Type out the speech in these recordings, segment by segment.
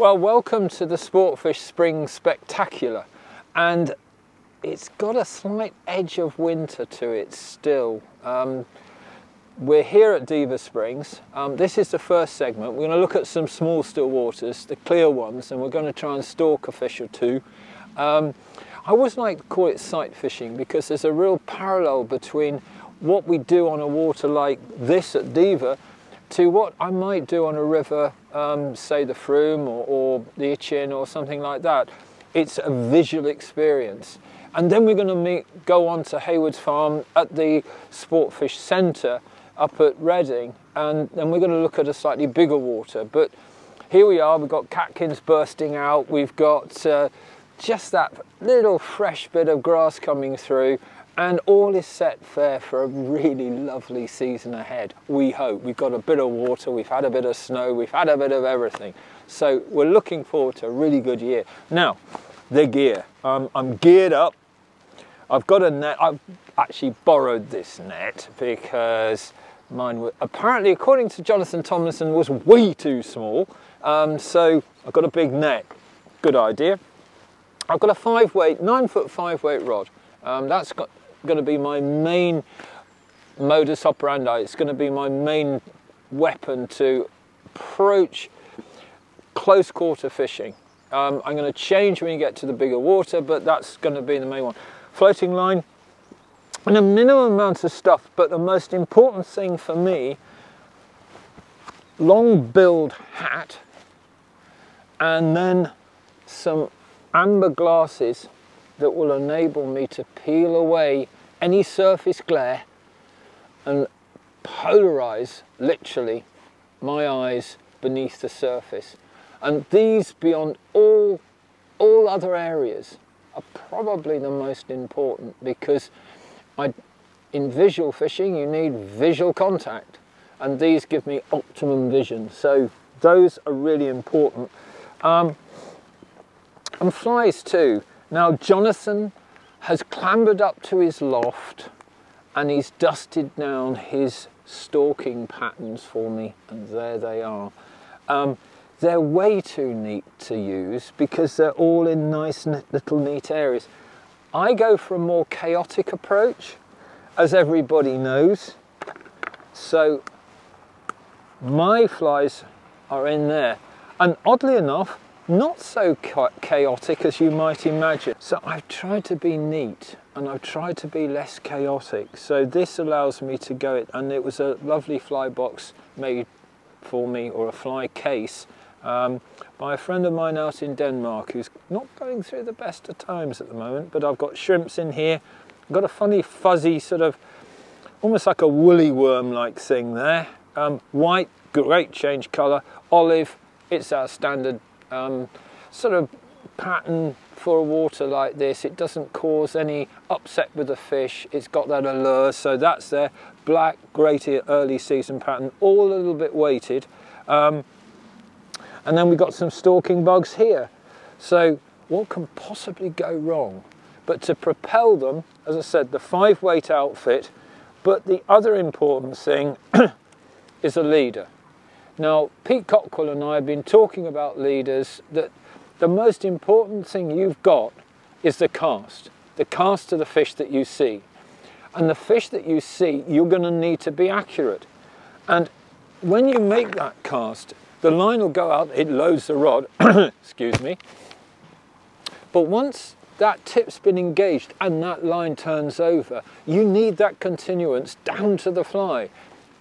Well, welcome to the Sportfish Spring Spectacular, and it's got a slight edge of winter to it still. We're here at Dever Springs. This is the first segment. We're going to look at some small still waters, the clear ones, and we're going to try and stalk a fish or two. I always like to call it sight fishing because there's a real parallel between what we do on a water like this at Dever to what I might do on a river, say the Frome or the Itchin or something like that. It's a visual experience. And then we're going to go on to Hayward's Farm at the Sportfish Centre up at Reading, and then we're going to look at a slightly bigger water. But here we are, we've got catkins bursting out, we've got just that little fresh bit of grass coming through, and all is set fair for a really lovely season ahead, we hope. We've got a bit of water, we've had a bit of snow, we've had a bit of everything. So we're looking forward to a really good year. Now, the gear. I'm geared up. I've got a net. I've actually borrowed this net because mine was, apparently, according to Jonathan Tomlinson, was way too small. So I've got a big net. Good idea. I've got a 9-foot 5-weight rod. That's going to be my main modus operandi. It's going to be my main weapon to approach close quarter fishing. I'm going to change when you get to the bigger water, but that's going to be the main one. Floating line and a minimum amount of stuff, but the most important thing for me, long billed hat, and then some amber glasses that will enable me to peel away any surface glare and polarize, literally, my eyes beneath the surface. And these, beyond all other areas, are probably the most important, because in visual fishing you need visual contact, and these give me optimum vision, so those are really important. And flies too. Now Jonathan has clambered up to his loft and he's dusted down his stalking patterns for me, and there they are. They're way too neat to use because they're all in nice little neat areas. I go for a more chaotic approach, as everybody knows. So my flies are in there, and oddly enough, not so chaotic as you might imagine. So I've tried to be neat and I've tried to be less chaotic. So this allows me to go it, and it was a lovely fly box made for me, or a fly case, by a friend of mine out in Denmark, who's not going through the best of times at the moment. But I've got shrimps in here. I've got a funny fuzzy sort of almost like a woolly worm like thing there. White, great change colour. Olive, it's our standard sort of pattern for a water like this. It doesn't cause any upset with the fish. It's got that allure, so that's there. Black, great early season pattern, all a little bit weighted. And then we've got some stalking bugs here. So what can possibly go wrong? But to propel them, as I said, the 5-weight outfit, but the other important thing is a leader. Now, Pete Cockwell and I have been talking about leaders, that the most important thing you've got is the cast of the fish that you see. And the fish that you see, you're going to need to be accurate. And when you make that cast, the line will go out, it loads the rod, excuse me. But once that tip's been engaged and that line turns over, you need that continuance down to the fly.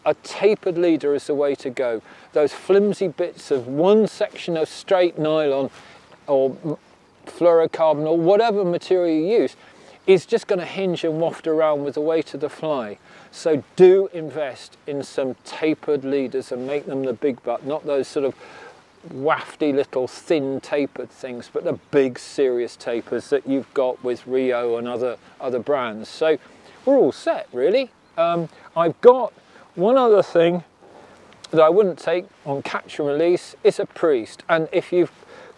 A tapered leader is the way to go. Those flimsy bits of one section of straight nylon or fluorocarbon or whatever material you use is just going to hinge and waft around with the weight of the fly. So do invest in some tapered leaders and make them the big butt, not those sort of wafty little thin tapered things, but the big serious tapers that you've got with Rio and other brands. So we're all set, really. I've got one other thing that I wouldn't take on catch and release is a priest. And if you're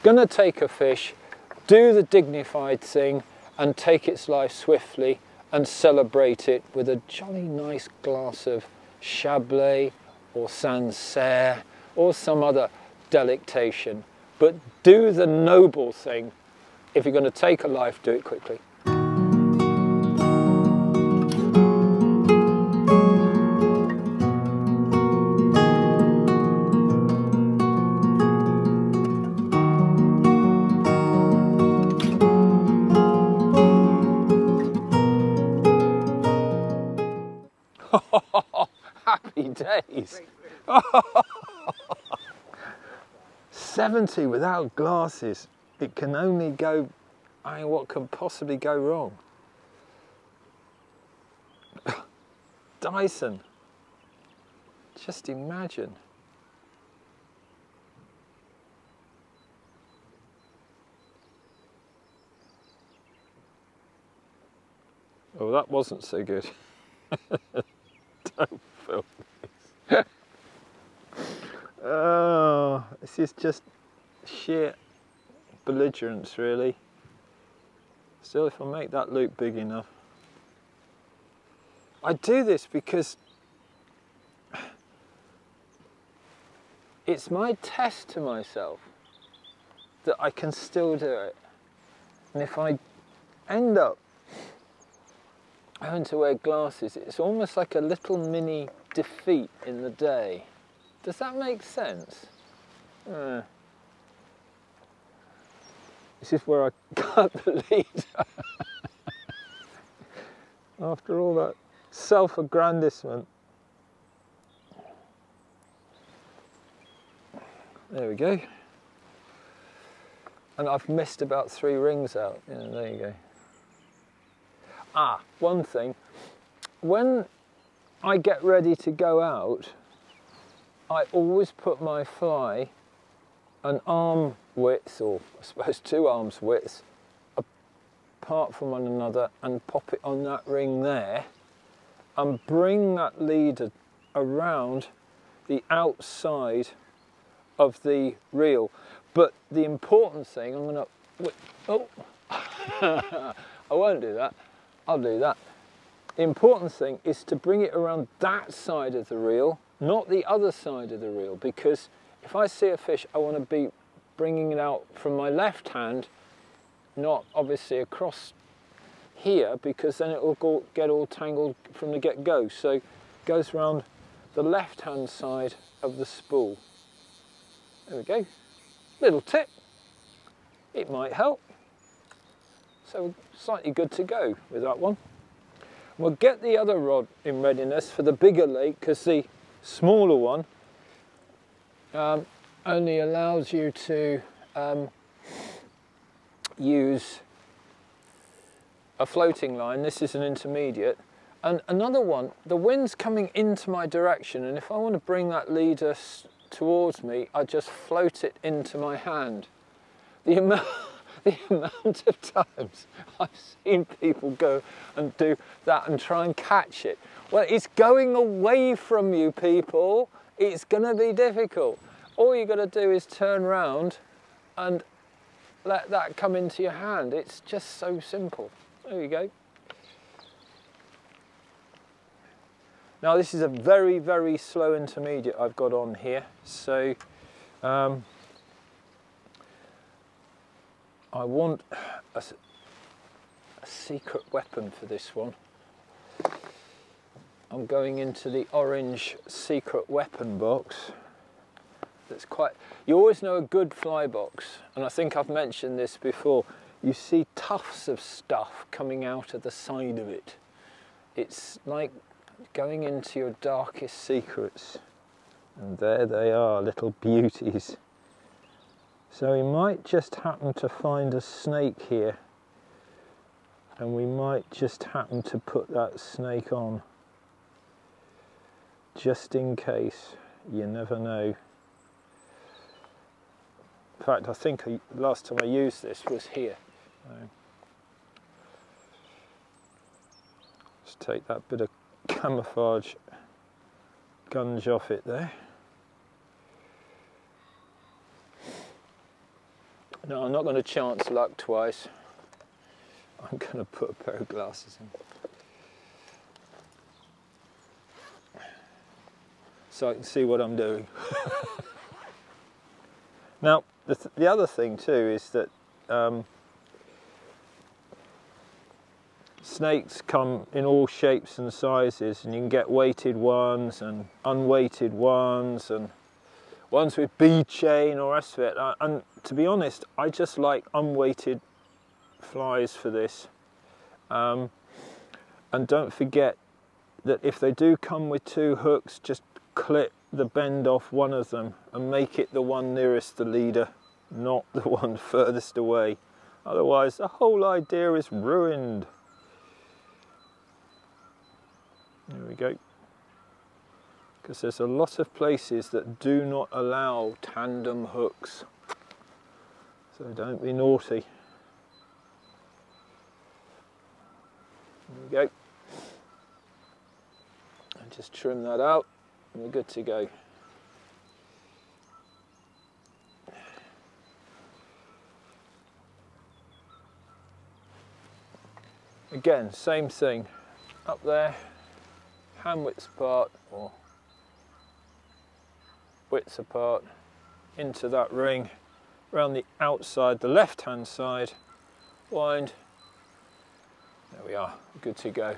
going to take a fish, do the dignified thing and take its life swiftly and celebrate it with a jolly nice glass of Chablis or Sancerre or some other delectation. But do the noble thing. If you're going to take a life, do it quickly. Happy days. 70 without glasses, it can only go, I mean, what can possibly go wrong? Dyson, just imagine. Oh, that wasn't so good. Don't film this. Oh, this is just sheer belligerence, really. Still, if I make that loop big enough. I do this because it's my test to myself that I can still do it. And if I end up having to wear glasses, it's almost like a little mini defeat in the day. Does that make sense? This is where I cut the lead. After all that self-aggrandisement. There we go. And I've missed about 3 rings out. Yeah, there you go. Ah, one thing. When I get ready to go out, I always put my fly an arm width, or I suppose 2 arms widths, apart from one another, and pop it on that ring there and bring that leader around the outside of the reel. But the important thing, I'm going to... Oh! I won't do that. I'll do that. The important thing is to bring it around that side of the reel, not the other side of the reel, because if I see a fish, I want to be bringing it out from my left hand, not obviously across here, because then it will go, get all tangled from the get-go. So it goes around the left-hand side of the spool. There we go. Little tip. It might help. So slightly good to go with that one. We'll get the other rod in readiness for the bigger lake, because the smaller one only allows you to use a floating line. This is an intermediate. And another one, the wind's coming into my direction, and if I want to bring that leader towards me, I just float it into my hand. The amount of times I've seen people go and do that and try and catch it. Well, it's going away from you, people. It's going to be difficult. All you've got to do is turn round and let that come into your hand. It's just so simple. There you go. Now, this is a very, very slow intermediate I've got on here. So, I want a secret weapon for this one. I'm going into the orange secret weapon box. That's quite, you always know a good fly box, and I think I've mentioned this before, you see tufts of stuff coming out of the side of it. It's like going into your darkest secrets. And there they are, little beauties. So we might just happen to find a snake here, and we might just happen to put that snake on, just in case. You never know. In fact, I think last time I used this was here. Just take that bit of camouflage gunge off it there. No, I'm not going to chance luck twice. I'm going to put a pair of glasses in, so I can see what I'm doing. Now, The other thing too is that snakes come in all shapes and sizes, and you can get weighted ones and unweighted ones and ones with bead chain or rest of it. And to be honest, I just like unweighted flies for this. And don't forget that if they do come with two hooks, just clip the bend off one of them and make it the one nearest the leader, not the one furthest away. Otherwise, the whole idea is ruined. There we go. Because there's a lot of places that do not allow tandem hooks. So don't be naughty. There we go. And just trim that out. We're good to go. Again, same thing. Up there, hand widths apart or widths apart, into that ring, round the outside, the left hand side, wind. There we are, good to go.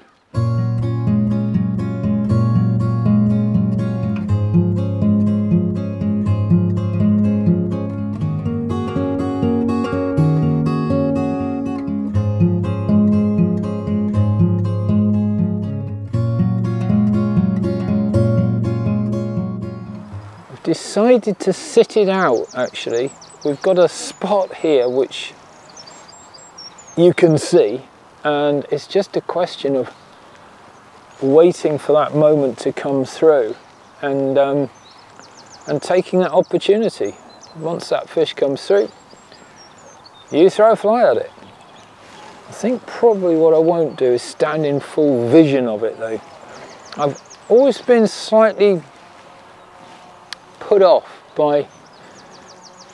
Decided to sit it out. Actually, we've got a spot here which you can see, and it's just a question of waiting for that moment to come through and taking that opportunity. Once that fish comes through, you throw a fly at it. I think probably what I won't do is stand in full vision of it though. I've always been slightly put off by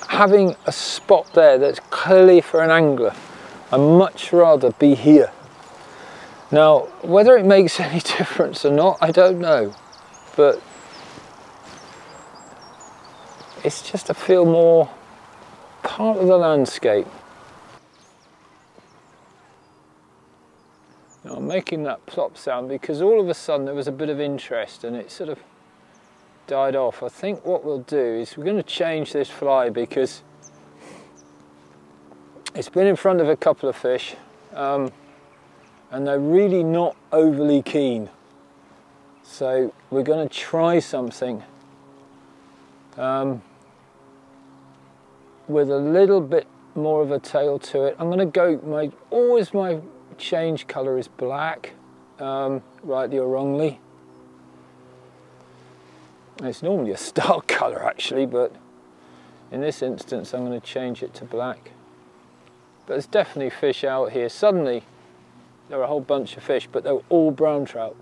having a spot there that's clearly for an angler. I'd much rather be here. Now, whether it makes any difference or not, I don't know, but it's just, I feel more part of the landscape. Now, I'm making that plop sound because all of a sudden there was a bit of interest and it sort of died off. I think what we'll do is we're going to change this fly because it's been in front of a couple of fish and they're really not overly keen. So we're going to try something with a little bit more of a tail to it. I'm going to go, my change colour is black, rightly or wrongly. It's normally a stark colour actually, but in this instance I'm going to change it to black. But there's definitely fish out here. Suddenly there are a whole bunch of fish, but they were all brown trout.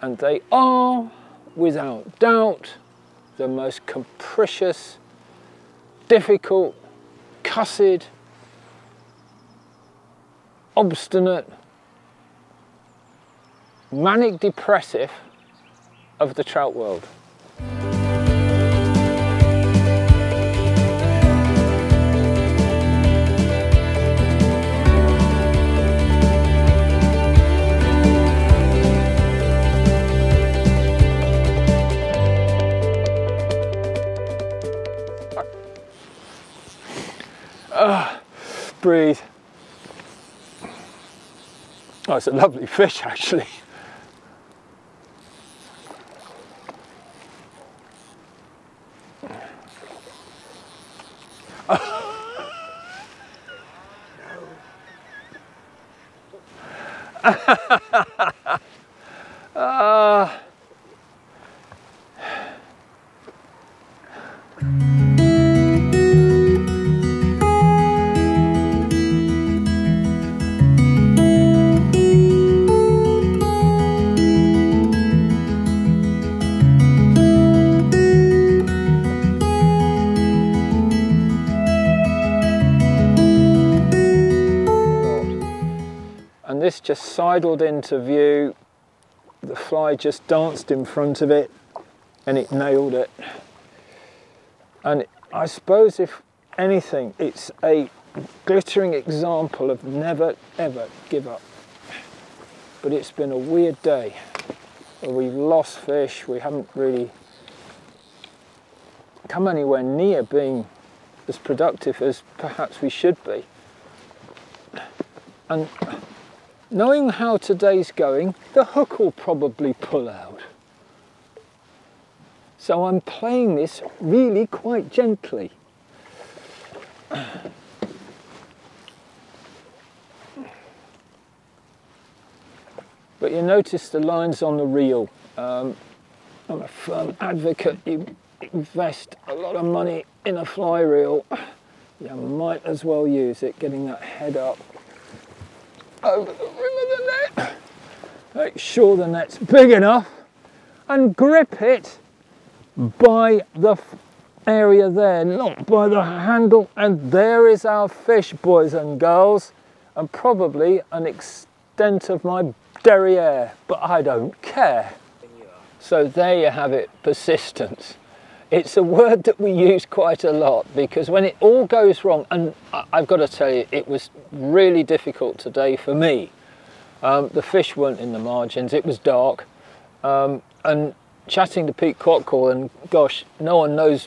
And they are, without doubt, the most capricious, difficult, cussed, obstinate, manic depressive of the trout world. Breathe. Oh, it's a lovely fish actually. Just sidled into view, the fly just danced in front of it and it nailed it. And I suppose if anything, it's a glittering example of never ever give up. But it's been a weird day. We've lost fish, we haven't really come anywhere near being as productive as perhaps we should be. And knowing how today's going, the hook will probably pull out. So I'm playing this really quite gently. But you notice the lines on the reel. I'm a firm advocate. You invest a lot of money in a fly reel, you might as well use it, getting that head up over the rim of the net. Make sure the net's big enough and grip it by the area there, not by the handle. And there is our fish, boys and girls, and probably an extent of my derriere, but I don't care. So there you have it, persistence. It's a word that we use quite a lot, because when it all goes wrong, and I've got to tell you, it was really difficult today for me. The fish weren't in the margins, it was dark, and chatting to Pete Cockwell, and gosh, no one knows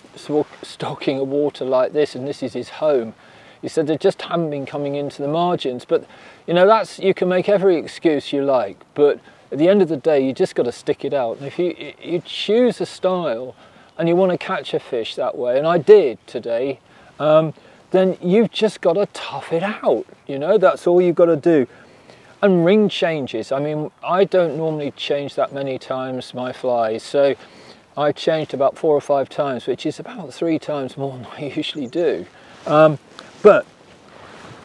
stocking a water like this, and this is his home. He said they just haven't been coming into the margins, but you know, that's, you can make every excuse you like, but at the end of the day, you just got to stick it out. And if you choose a style and you want to catch a fish that way, and I did today, then you've just got to tough it out. You know, that's all you've got to do. And ring changes. I mean, I don't normally change that many times my flies, so I changed about 4 or 5 times, which is about 3 times more than I usually do. But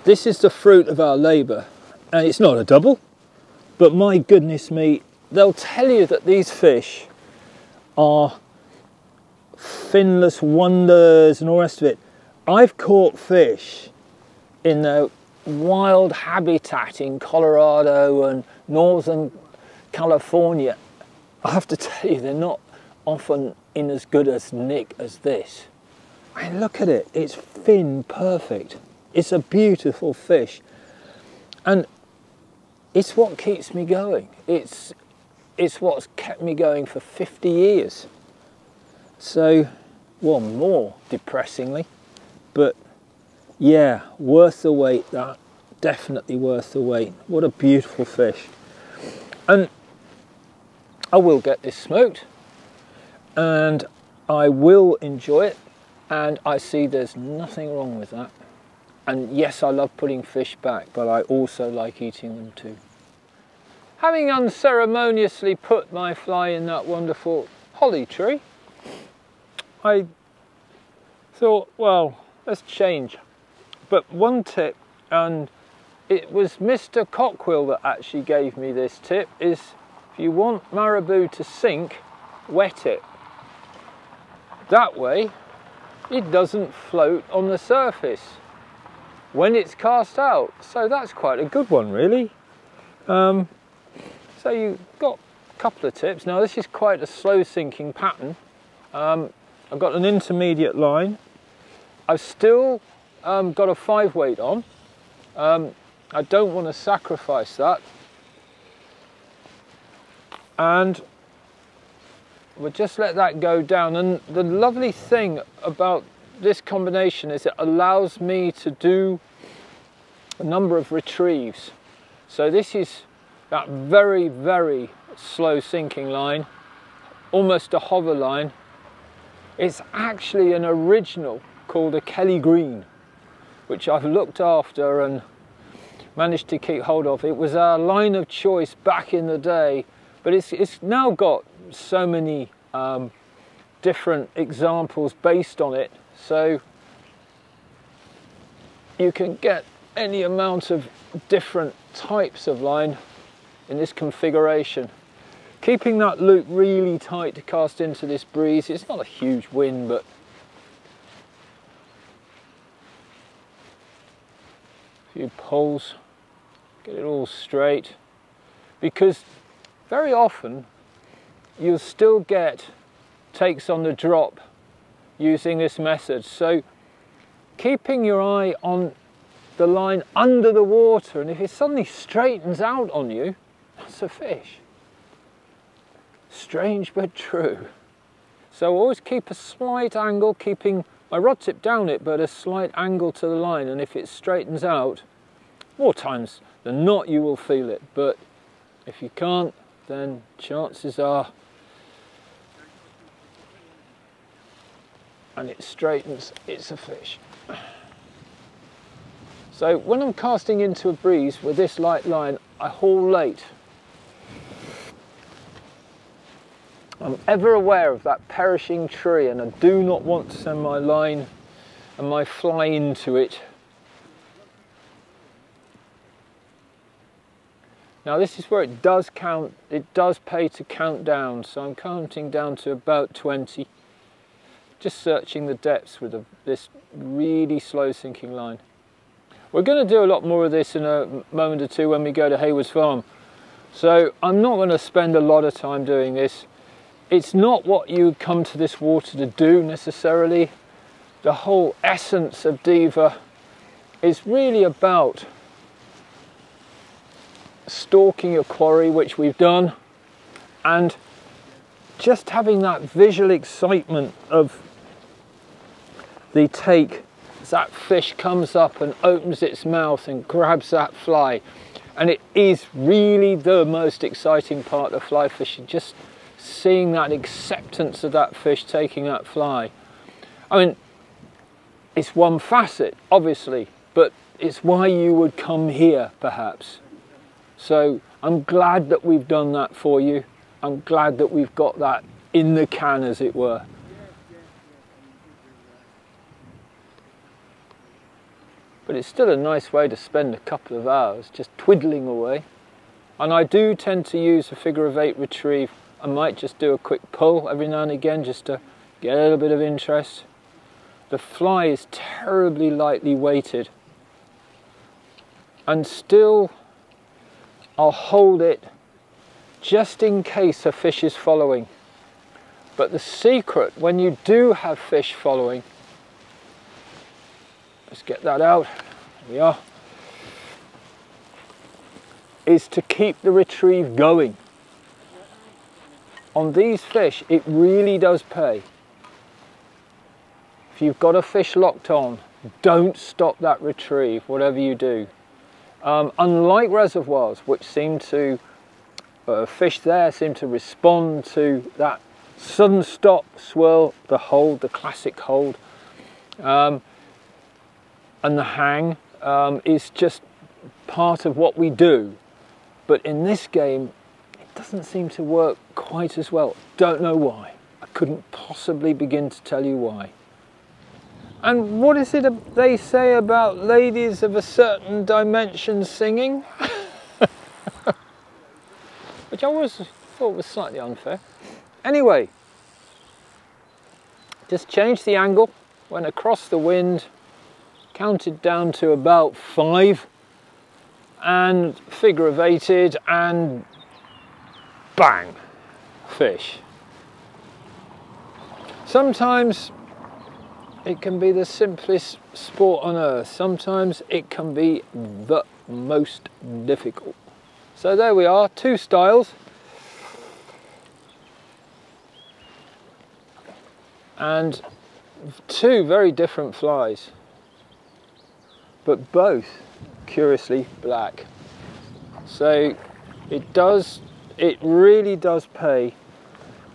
this is the fruit of our labour, and it's not a double, but my goodness me, they'll tell you that these fish are finless wonders and all the rest of it. I've caught fish in their wild habitat in Colorado and Northern California. I have to tell you, they're not often in as good a nick as this. And look at it, it's fin perfect. It's a beautiful fish, and it's what keeps me going. It's what's kept me going for 50 years. So, well, more depressingly, but yeah, worth the wait, that, definitely worth the wait. What a beautiful fish. And I will get this smoked, and I will enjoy it. And I see there's nothing wrong with that. And yes, I love putting fish back, but I also like eating them too. Having unceremoniously put my fly in that wonderful holly tree, I thought, well, let's change. But one tip, and it was Mr. Cockwell that actually gave me this tip, is if you want marabou to sink, wet it. That way, it doesn't float on the surface when it's cast out. So that's quite a good one, really. So you've got a couple of tips. Now this is quite a slow sinking pattern. I've got an intermediate line. I've still got a 5 weight on. I don't want to sacrifice that. And we'll just let that go down, and the lovely thing about this combination is it allows me to do a number of retrieves. So this is that very, very slow sinking line, almost a hover line. It's actually an original called a Kelly Green, which I've looked after and managed to keep hold of. It was our line of choice back in the day, but it's now got so many different examples based on it, so you can get any amount of different types of line in this configuration. Keeping that loop really tight to cast into this breeze. It's not a huge wind, but a few pulls, get it all straight, because very often you'll still get takes on the drop using this method. So keeping your eye on the line under the water, and if it suddenly straightens out on you, that's a fish. Strange but true. So always keep a slight angle, keeping my rod tip down it, but a slight angle to the line, and if it straightens out, more times than not you will feel it, but if you can't, then chances are, and it straightens, it's a fish. So when I'm casting into a breeze with this light line, I haul late. I'm ever aware of that perishing tree, and I do not want to send my line and my fly into it. Now this is where it does count, it does pay to count down, so I'm counting down to about 20, just searching the depths with this really slow sinking line. We're going to do a lot more of this in a moment or two when we go to Hayward's Farm, so I'm not going to spend a lot of time doing this. It's not what you come to this water to do necessarily. The whole essence of Dever is really about stalking your quarry, which we've done, and just having that visual excitement of the take as that fish comes up and opens its mouth and grabs that fly. And it is really the most exciting part of fly fishing, just seeing that acceptance of that fish taking that fly. I mean, it's one facet, obviously, but it's why you would come here, perhaps. So I'm glad that we've done that for you. I'm glad that we've got that in the can, as it were. But it's still a nice way to spend a couple of hours just twiddling away. And I do tend to use a figure-of-8 retrieve. I might just do a quick pull every now and again just to get a little bit of interest. The fly is terribly lightly weighted, and still I'll hold it just in case a fish is following. But the secret when you do have fish following, let's get that out, there we are, is to keep the retrieve going. On these fish, it really does pay. If you've got a fish locked on, don't stop that retrieve, whatever you do. Unlike reservoirs, which seem to, fish there seem to respond to that sudden stop, swirl, the hold, the classic hold, and the hang is just part of what we do. But in this game, doesn't seem to work quite as well. Don't know why. I couldn't possibly begin to tell you why. And what is it they say about ladies of a certain dimension singing? Which I always thought was slightly unfair. Anyway, just changed the angle, went across the wind, counted down to about 5, and figure-of-8ed, and bang, fish. Sometimes it can be the simplest sport on earth. Sometimes it can be the most difficult. So there we are, 2 styles. And 2 very different flies, but both curiously black. So it really does pay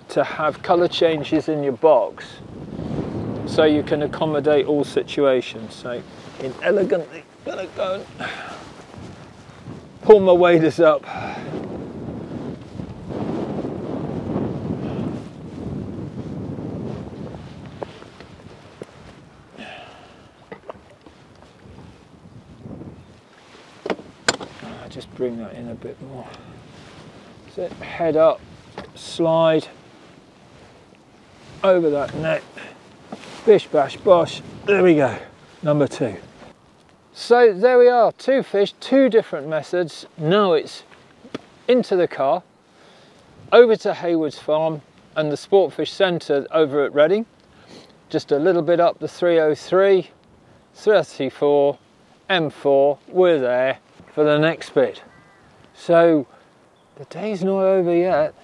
to have colour changes in your box so you can accommodate all situations. So inelegantly gonna go and pull my waders up. I'll just bring that in a bit more. Head up, slide over that net, bish bash bosh, there we go, number 2. So there we are, 2 fish, 2 different methods. Now it's into the car, over to Hayward's Farm and the Sportfish Centre over at Reading, just a little bit up the 303, 34, M4, we're there for the next bit. So the day's not over yet.